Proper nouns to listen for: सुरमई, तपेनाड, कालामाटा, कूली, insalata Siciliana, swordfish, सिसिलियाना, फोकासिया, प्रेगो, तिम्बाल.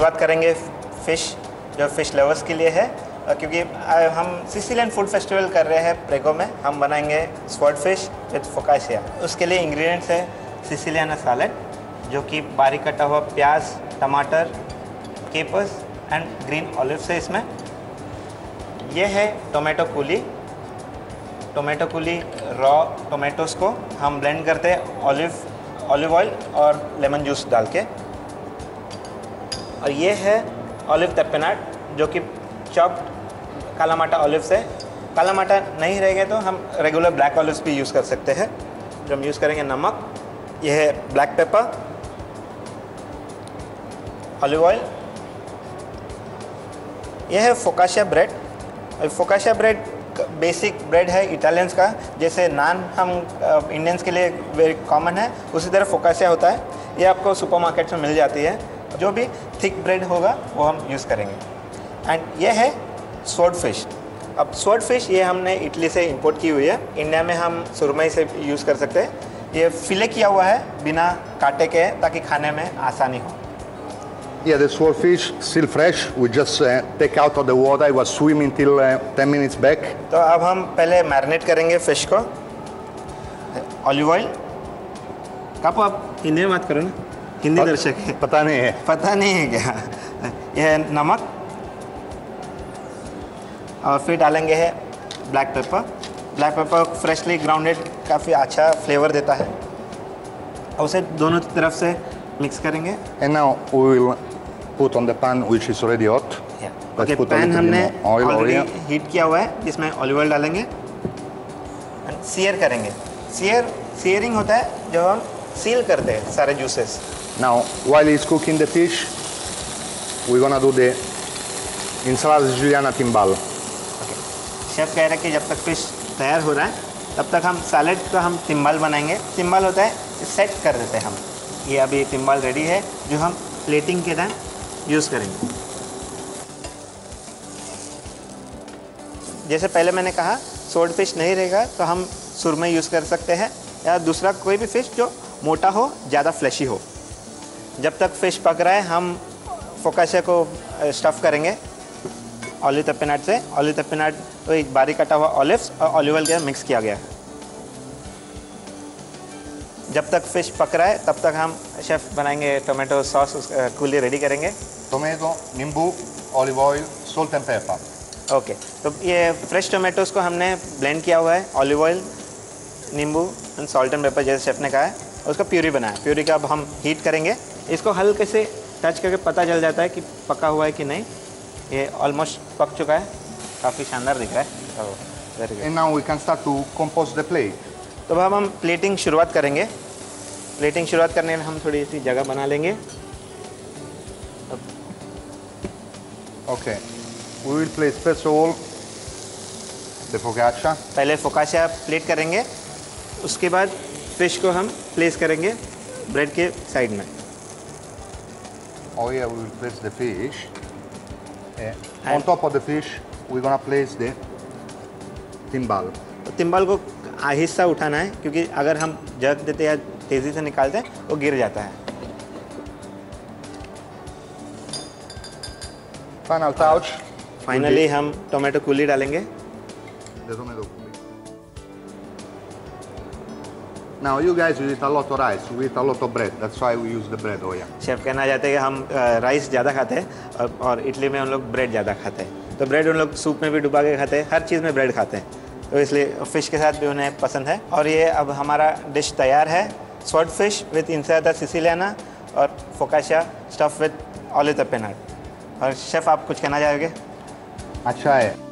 आज बात करेंगे फ़िश, जो फ़िश लवर्स के लिए है, क्योंकि हम सिसिलियन फूड फेस्टिवल कर रहे हैं प्रेगो में। हम बनाएंगे स्वॉर्डफिश विद फोकासिया। उसके लिए इंग्रेडिएंट्स है सिसिलियाना सैलेड, जो कि बारीक कटा हुआ प्याज, टमाटर, केपर्स एंड ग्रीन ऑलिव्स है इसमें। यह है tomato कूली। Tomato कूली, raw tomatoes को हम ब्लेंड करते हैं ऑलिव ऑयल और लेमन जूस डाल के। और ये है ऑलिव तपेनाड, जो कि चॉप्ड कालामाटा ऑलिव्स है। कालामाटा नहीं रहेंगे तो हम रेगुलर ब्लैक ऑलिव्स भी यूज़ कर सकते हैं। जो हम यूज़ करेंगे नमक, यह है ब्लैक पेपर, ऑलिव ऑयल। यह है फोकासिया ब्रेड। और फोकासिया ब्रेड बेसिक ब्रेड है इटालियंस का। जैसे नान हम इंडियंस के लिए वेरी कॉमन है, उसी तरह फोकासिया होता है। ये आपको सुपरमार्केट्स में मिल जाती है। जो भी थिक ब्रेड होगा वो हम यूज़ करेंगे। एंड ये है स्वॉर्डफिश। अब स्वॉर्डफिश ये हमने इटली से इंपोर्ट की हुई है। इंडिया में हम सुरमई से यूज़ कर सकते हैं। ये फिले किया हुआ है बिना काटे के, ताकि खाने में आसानी हो। Yeah, the swordfish still fresh. We just take out of the water. It was swimming till 10 minutes back. तो अब हम पहले मैरिनेट करेंगे फिश को ऑलिव ऑयल। कब आप हिंदी में बात करो ना, हिंदी दर्शक है, पता नहीं है क्या। यह नमक और फिर डालेंगे है black pepper. Black pepper freshly grounded काफ़ी अच्छा फ्लेवर देता है। और उसे दोनों तरफ से मिक्स करेंगे। And now we will put on the pan which is already hot. Yeah. Okay, pan हमने already heat किया हुआ है, जिसमें ऑलिव ऑयल डालेंगे और सीयर करेंगे। सीयरिंग होता है जो हम सील करते हैं सारे juices. Now while it's cooking the fish, we're gonna do the insalata Siciliana timbal. Okay. Chef कह रहा है कि जब तक फिश तैयार हो रहा है, तब तक हम सैलेड का हम तिम्बाल बनाएंगे। तिम्बाल होता है, सेट कर देते हैं हम। ये अभी तिम्बाल रेडी है, जो हम प्लेटिंग के टाइम यूज़ करेंगे। जैसे पहले मैंने कहा, सोल्ड फिश नहीं रहेगा तो हम सुरमई यूज़ कर सकते हैं, या दूसरा कोई भी फिश जो मोटा हो, ज़्यादा फ्लैशी हो। जब तक फिश पक रहा है, हम फोकासिया को स्टफ़ करेंगे ऑलिव तपेनाड से। ऑलिव तपेनाड तो एक बारीक कटा हुआ ऑलिव्स और ऑलिव ऑयल के मिक्स किया गया है। जब तक फिश पक रहा है, तब तक हम शेफ़ बनाएंगे टोमेटो सॉस, कूली रेडी करेंगे। टोमेटो, नींबू, olive oil, salt and pepper. Okay, तो ये फ्रेश टोमेटोज़ को हमने ब्लेंड किया हुआ है ऑलिव ऑयल, नींबू एंड सॉल्ट एंड पेपर, जैसे शेफ़ ने कहा है। उसका प्यूरी बनाया। प्यूरी का अब हम हीट करेंगे। इसको हल्के से टच करके पता चल जाता है कि पका हुआ है कि नहीं। ये ऑलमोस्ट पक चुका है, काफ़ी शानदार दिख रहा है। Very good. And now we can start to compose the plate. तो अब हम प्लेटिंग शुरुआत करेंगे। प्लेटिंग शुरुआत करने में हम थोड़ी सी जगह बना लेंगे। Okay, we will place first of all the फोकासिया। पहले फोकासिया प्लेट करेंगे, उसके बाद फिश को हम प्लेस करेंगे ब्रेड के साइड में। Oh yeah, we will place the fish on top of the fish. We gonna place the तिम्बाल। तिम्बाल को हिस्सा उठाना है, क्योंकि अगर हम जग देते या तेज़ी से निकालते हैं वो गिर जाता है। Final touch. फाइनली हम टोमेटो कूली डालेंगे। Now you guys eat a lot of rice, we eat a lot of bread. That's why we use the bread oil. Chef कहना चाहते हैं कि हम राइस ज़्यादा खाते हैं और इटली में हम लोग ब्रेड ज़्यादा खाते हैं। तो ब्रेड उन लोग सूप में भी डुबा के खाते हैं, हर चीज़ में ब्रेड खाते हैं, तो इसलिए फ़िश के साथ भी उन्हें पसंद है। और ये अब हमारा डिश तैयार है, स्वॉर्डफिश विद इंसलाटा सिसिलियाना और फोकासिया stuff with olive तपेनाड। और शेफ़, आप कुछ कहना चाहोगे? अच्छा है।